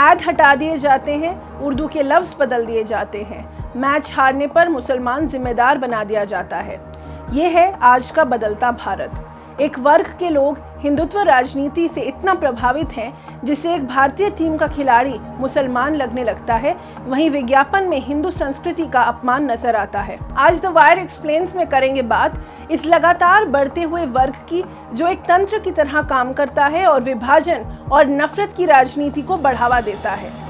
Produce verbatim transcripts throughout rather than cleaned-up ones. Add हटा दिए जाते हैं, उर्दू के लफ्ज़ बदल दिए जाते हैं, मैच हारने पर मुसलमान जिम्मेदार बना दिया जाता है। ये है आज का बदलता भारत। एक वर्ग के लोग हिंदुत्व राजनीति से इतना प्रभावित हैं जिसे एक भारतीय टीम का खिलाड़ी मुसलमान लगने लगता है, वहीं विज्ञापन में हिंदू संस्कृति का अपमान नजर आता है। आज द वायर एक्सप्लेन्स में करेंगे बात इस लगातार बढ़ते हुए वर्ग की, जो एक तंत्र की तरह काम करता है और विभाजन और नफरत की राजनीति को बढ़ावा देता है।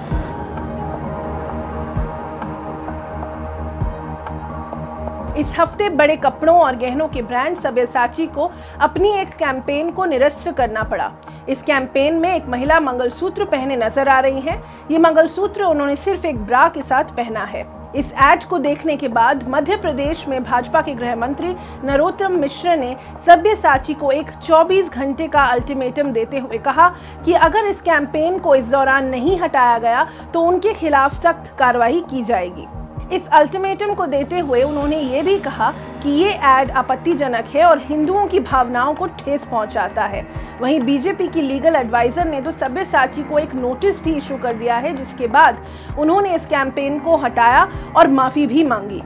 इस हफ्ते बड़े कपड़ों और गहनों के ब्रांड सब्यसाची को अपनी एक कैंपेन को निरस्त करना पड़ा। इस कैंपेन में एक महिला मंगलसूत्र पहने नजर आ रही हैं। ये मंगलसूत्र उन्होंने सिर्फ एक ब्रा के साथ पहना है। इस ऐड को देखने के बाद मध्य प्रदेश में भाजपा के गृह मंत्री नरोत्तम मिश्रा ने सब्यसाची को एक चौबीस घंटे का अल्टीमेटम देते हुए कहा कि अगर इस कैंपेन को इस दौरान नहीं हटाया गया तो उनके खिलाफ सख्त कार्रवाई की जाएगी। इस अल्टीमेटम को देते हुए उन्होंने ये भी कहा कि ये ऐड आपत्तिजनक है और हिंदुओं की भावनाओं को ठेस पहुंचाता है। वहीं बीजेपी की लीगल एडवाइज़र ने तो सब्यसाची को एक नोटिस भी इशू कर दिया है, जिसके बाद उन्होंने इस कैंपेन को हटाया और माफ़ी भी मांगी।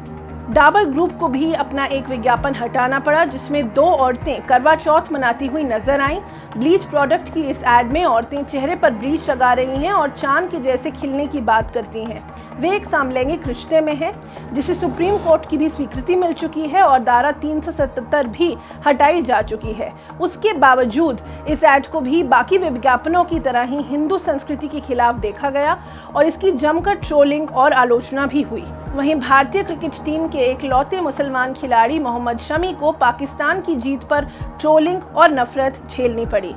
डाबर ग्रुप को भी अपना एक विज्ञापन हटाना पड़ा, जिसमें दो औरतें करवा चौथ मनाती हुई नजर आईं। ब्लीच प्रोडक्ट की इस ऐड में औरतें चेहरे पर ब्लीच लगा रही हैं और चांद के जैसे खिलने की बात करती हैं। वे एक समलैंगिक रिश्ते में हैं, जिसे सुप्रीम कोर्ट की भी स्वीकृति मिल चुकी है और धारा तीन सौ सतहत्तर भी हटाई जा चुकी है। उसके बावजूद इस ऐड को भी बाकी विज्ञापनों की तरह ही हिंदू संस्कृति के खिलाफ देखा गया और इसकी जमकर ट्रोलिंग और आलोचना भी हुई। वहीं भारतीय क्रिकेट टीम के एक लौते मुसलमान खिलाड़ी मोहम्मद शमी को पाकिस्तान की जीत पर ट्रोलिंग और नफरत झेलनी पड़ी।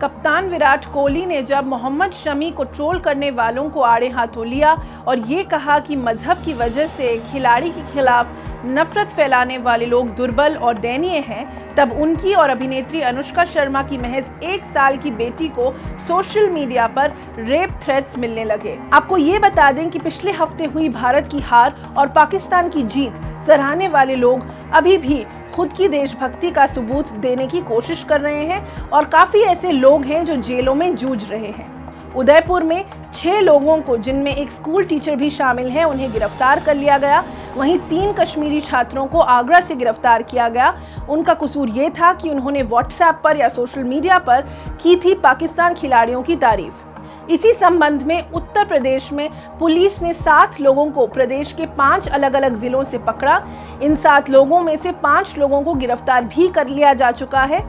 कप्तान विराट कोहली ने जब मोहम्मद शमी को ट्रोल करने वालों को आड़े हाथों लिया और ये कहा कि मजहब की वजह से खिलाड़ी के खिलाफ नफरत फैलाने वाले लोग दुर्बल और दयनीय हैं, तब उनकी और अभिनेत्री अनुष्का शर्मा की महज एक साल की बेटी को सोशल मीडिया पर रेप थ्रेट्स मिलने लगे। आपको ये बता दें कि पिछले हफ्ते हुई भारत की हार और पाकिस्तान की जीत सराहने वाले लोग अभी भी खुद की देशभक्ति का सबूत देने की कोशिश कर रहे हैं और काफ़ी ऐसे लोग हैं जो जेलों में जूझ रहे हैं। उदयपुर में छह लोगों को, जिनमें एक स्कूल टीचर भी शामिल हैं, उन्हें गिरफ्तार कर लिया गया। वहीं तीन कश्मीरी छात्रों को आगरा से गिरफ्तार किया गया। उनका कसूर ये था कि उन्होंने व्हाट्सएप पर या सोशल मीडिया पर की थी पाकिस्तान खिलाड़ियों की तारीफ। इसी संबंध में उत्तर प्रदेश में पुलिस ने सात लोगों को प्रदेश के पांच अलग अलग जिलों से पकड़ा। इन सात लोगों में से पांच लोगों को गिरफ्तार भी कर लिया जा चुका है।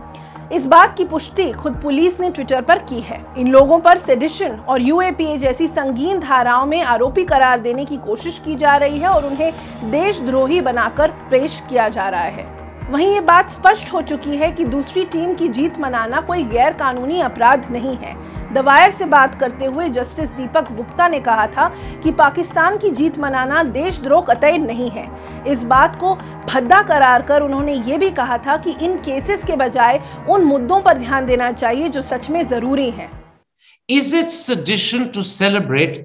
इस बात की पुष्टि खुद पुलिस ने ट्विटर पर की है। इन लोगों पर सेडिशन और यूएपीए जैसी संगीन धाराओं में आरोपी करार देने की कोशिश की जा रही है और उन्हें देशद्रोही बनाकर पेश किया जा रहा है। वहीं ये बात स्पष्ट हो चुकी है कि दूसरी टीम की जीत मनाना कोई गैर कानूनी अपराध नहीं है। द वायर से बात करते हुए जस्टिस दीपक गुप्ता ने कहा था कि पाकिस्तान की जीत मनाना देशद्रोह कतई नहीं है। इस बात को भद्दा करार कर उन्होंने ये भी कहा था कि इन केसेस के बजाय उन मुद्दों पर ध्यान देना चाहिए जो सच में जरूरी हैं। Is it sedition to celebrate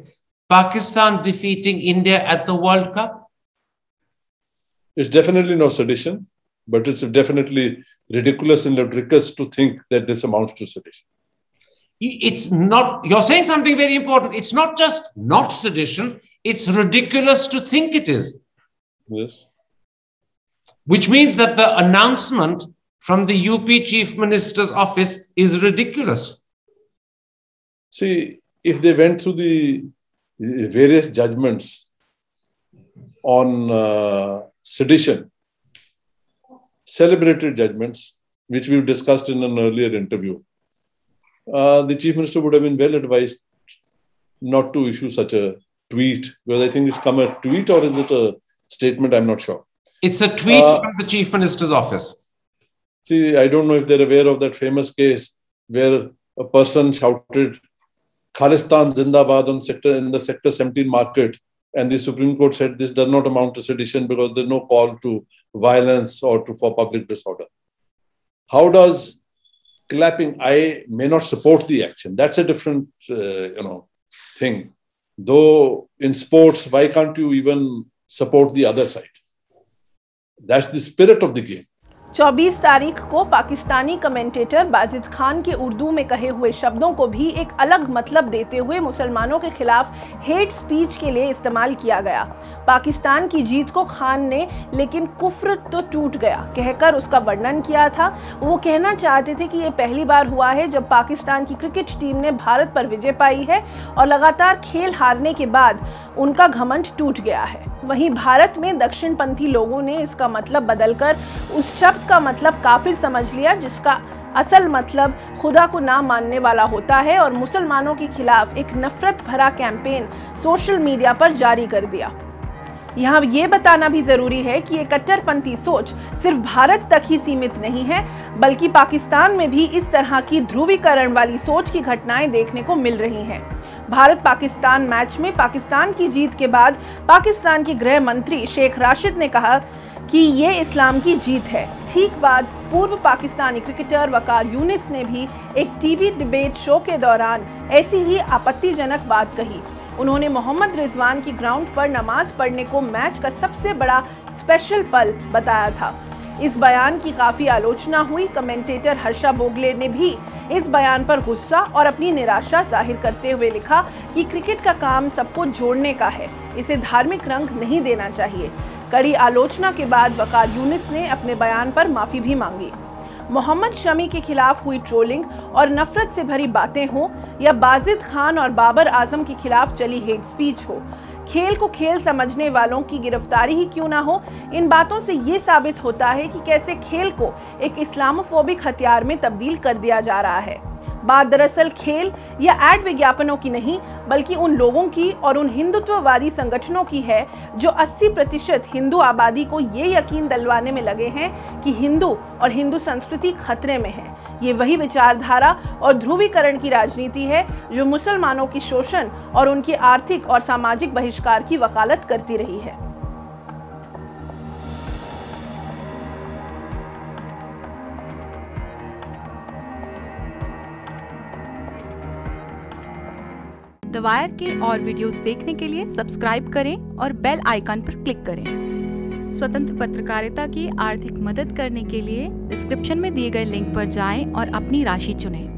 Pakistan defeating India at the world cup? It's definitely not sedition, but it's definitely ridiculous and ludicrous to think that this amounts to sedition. It's not, you're saying something very important. It's not just not sedition, it's ridiculous to think it is. Yes. Which means that the announcement from the U P Chief Minister's office is ridiculous. See, if they went through the various judgments on uh, sedition, celebrated judgments, which we've discussed in an earlier interview, uh, the Chief Minister would have been well advised not to issue such a tweet, because I think it's come a tweet or is it a statement, I'm not sure. It's a tweet uh, from the Chief Minister's office. See, I don't know if they're aware of that famous case where a person shouted, Khalistan Zindabad on sector, in the Sector seventeen market, and the Supreme Court said this does not amount to sedition because there's no call to violence or to for public disorder. How does clapping? I may not support the action. That's a different, uh, you know, thing. Though in sports, why can't you even support the other side? That's the spirit of the game. चौबीस तारीख को Pakistani commentator Wajid Khan के उर्दू में कहे हुए शब्दों को भी एक अलग मतलब देते हुए मुसलमानों के खिलाफ हेट स्पीच के लिए इस्तेमाल किया गया। पाकिस्तान की जीत को खान ने लेकिन कुफ्र तो टूट गया कहकर उसका वर्णन किया था। वो कहना चाहते थे कि ये पहली बार हुआ है जब पाकिस्तान की क्रिकेट टीम ने भारत पर विजय पाई है और लगातार खेल हारने के बाद उनका घमंड टूट गया है। वहीं भारत में दक्षिणपंथी लोगों ने इसका मतलब बदलकर उस शब्द का मतलब काफिर समझ लिया जिसका असल मतलब खुदा को ना मानने वाला होता है और मुसलमानों के खिलाफ एक नफरत भरा कैंपेन सोशल मीडिया पर जारी कर दिया। यहाँ ये बताना भी ज़रूरी है कि ये कट्टरपंथी सोच सिर्फ भारत तक ही सीमित नहीं है बल्कि पाकिस्तान में भी इस तरह की ध्रुवीकरण वाली सोच की घटनाएं देखने को मिल रही हैं। भारत पाकिस्तान मैच में पाकिस्तान की जीत के बाद पाकिस्तान के गृह मंत्री शेख राशिद ने कहा कि ये इस्लाम की जीत है। ठीक बाद पूर्व पाकिस्तानी क्रिकेटर वकार यूनिस ने भी एक टीवी डिबेट शो के दौरान ऐसी ही आपत्तिजनक बात कही। उन्होंने मोहम्मद रिजवान की ग्राउंड पर नमाज पढ़ने को मैच का सबसे बड़ा स्पेशल पल बताया था। इस बयान की काफ़ी आलोचना हुई। कमेंटेटर हर्षा भोगले ने भी इस बयान पर गुस्सा और अपनी निराशा जाहिर करते हुए लिखा कि क्रिकेट का काम सबको जोड़ने का है, इसे धार्मिक रंग नहीं देना चाहिए। कड़ी आलोचना के बाद वकार यूनिस ने अपने बयान पर माफ़ी भी मांगी। मोहम्मद शमी के खिलाफ हुई ट्रोलिंग और नफरत से भरी बातें हों या बाजिद खान और बाबर आजम के खिलाफ चली हेट स्पीच हो, खेल को खेल समझने वालों की गिरफ्तारी ही क्यों ना हो, इन बातों से ये साबित होता है कि कैसे खेल को एक इस्लामोफोबिक हथियार में तब्दील कर दिया जा रहा है। बात दरअसल खेल या एड विज्ञापनों की नहीं बल्कि उन लोगों की और उन हिंदुत्ववादी संगठनों की है जो अस्सी प्रतिशत हिंदू आबादी को ये यकीन दिलवाने में लगे हैं कि हिंदू और हिंदू संस्कृति खतरे में है। ये वही विचारधारा और ध्रुवीकरण की राजनीति है जो मुसलमानों की शोषण और उनके आर्थिक और सामाजिक बहिष्कार की वकालत करती रही है। द वायर के और वीडियोस देखने के लिए सब्सक्राइब करें और बेल आइकन पर क्लिक करें। स्वतंत्र पत्रकारिता की आर्थिक मदद करने के लिए डिस्क्रिप्शन में दिए गए लिंक पर जाएं और अपनी राशि चुनें।